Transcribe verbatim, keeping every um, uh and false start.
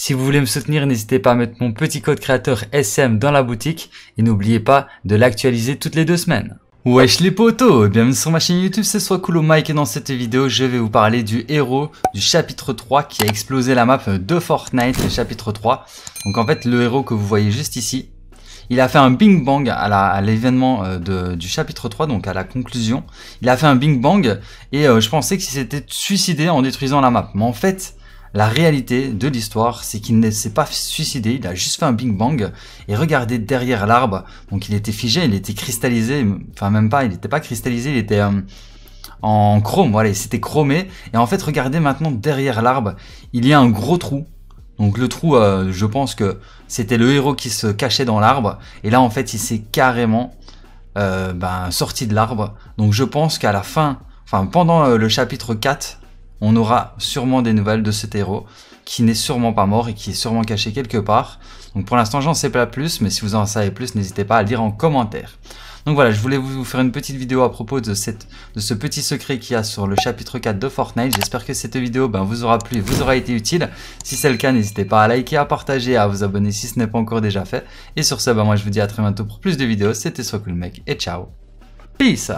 Si vous voulez me soutenir, n'hésitez pas à mettre mon petit code créateur S M dans la boutique et n'oubliez pas de l'actualiser toutes les deux semaines. Wesh les potos, bienvenue sur ma chaîne YouTube, c'est Soiscool Mec et dans cette vidéo je vais vous parler du héros du chapitre trois qui a explosé la map de Fortnite, le chapitre trois. Donc en fait le héros que vous voyez juste ici, il a fait un bing bang à l'événement du chapitre trois, donc à la conclusion. Il a fait un bing bang et euh, je pensais qu'il s'était suicidé en détruisant la map, mais en fait... la réalité de l'histoire, c'est qu'il ne s'est pas suicidé, il a juste fait un big bang et regardez derrière l'arbre, donc il était figé, il était cristallisé, enfin même pas, il n'était pas cristallisé, il était euh, en chrome, voilà, il s'était chromé et en fait regardez maintenant derrière l'arbre, il y a un gros trou, donc le trou, euh, je pense que c'était le héros qui se cachait dans l'arbre et là en fait il s'est carrément euh, ben, sorti de l'arbre, donc je pense qu'à la fin, enfin pendant euh, le chapitre quatre, on aura sûrement des nouvelles de cet héros qui n'est sûrement pas mort et qui est sûrement caché quelque part. Donc pour l'instant, j'en sais pas plus, mais si vous en savez plus, n'hésitez pas à lire en commentaire. Donc voilà, je voulais vous faire une petite vidéo à propos de, cette, de ce petit secret qu'il y a sur le chapitre quatre de Fortnite. J'espère que cette vidéo ben, vous aura plu et vous aura été utile. Si c'est le cas, n'hésitez pas à liker, à partager, à vous abonner si ce n'est pas encore déjà fait. Et sur ce, ben, moi je vous dis à très bientôt pour plus de vidéos. C'était Soiscool Mec et ciao. Peace.